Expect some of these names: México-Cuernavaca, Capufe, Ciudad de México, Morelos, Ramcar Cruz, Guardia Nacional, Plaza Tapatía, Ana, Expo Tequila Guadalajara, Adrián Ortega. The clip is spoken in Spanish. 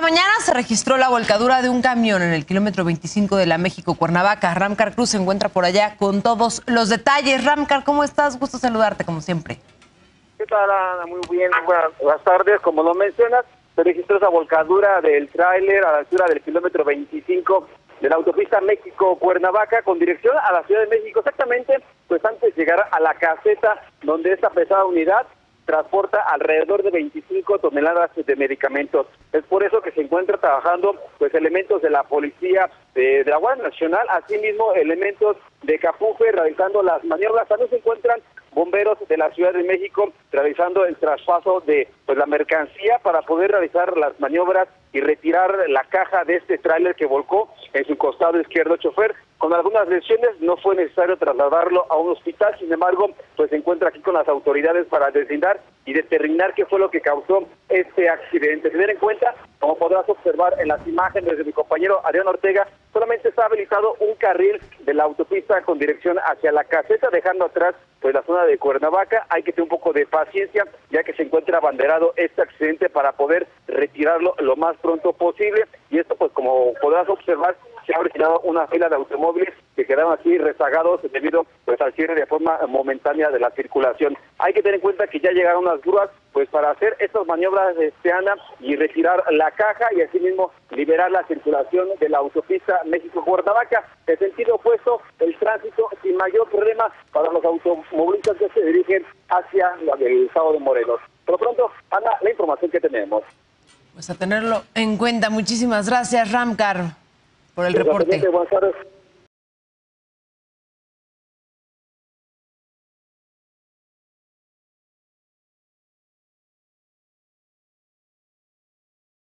Esta mañana se registró la volcadura de un camión en el kilómetro 25 de la México-Cuernavaca. Ramcar Cruz se encuentra por allá con todos los detalles. Ramcar, ¿cómo estás? Gusto saludarte, como siempre. ¿Qué tal, Ana? Muy bien, buenas tardes. Como lo mencionas, se registró esa volcadura del tráiler a la altura del kilómetro 25 de la autopista México-Cuernavaca con dirección a la Ciudad de México. Exactamente, pues antes de llegar a la caseta donde esta pesada unidad transporta alrededor de 25 toneladas de medicamentos. Es por eso que se encuentra trabajando pues elementos de la policía de la Guardia Nacional, asimismo elementos de Capufe realizando las maniobras. También se encuentran bomberos de la Ciudad de México realizando el traspaso de la mercancía para poder realizar las maniobras y retirar la caja de este tráiler que volcó en su costado izquierdo. Chofer con algunas lesiones, no fue necesario trasladarlo a un hospital, sin embargo, pues se encuentra aquí con las autoridades para deslindar y determinar qué fue lo que causó este accidente. Tener en cuenta, como podrás observar en las imágenes de mi compañero Adrián Ortega, solamente está habilitado un carril de la autopista con dirección hacia la caseta, dejando atrás pues la zona de Cuernavaca. Hay que tener un poco de paciencia, ya que se encuentra abanderado este accidente para poder retirarlo lo más pronto posible. Y esto, pues como podrás observar, se ha originado una fila de automóviles que quedaron así rezagados debido al cierre de forma momentánea de la circulación. Hay que tener en cuenta que ya llegaron las grúas pues para hacer estas maniobras de Ana y retirar la caja y asimismo liberar la circulación de la autopista México-Cuernavaca. En sentido opuesto, el tránsito sin mayor problema para los automovilistas que se dirigen hacia el estado de Morelos. Por lo pronto, Ana, la información que tenemos. Pues a tenerlo en cuenta. Muchísimas gracias, Ramcar, por el reporte. Buenas tardes.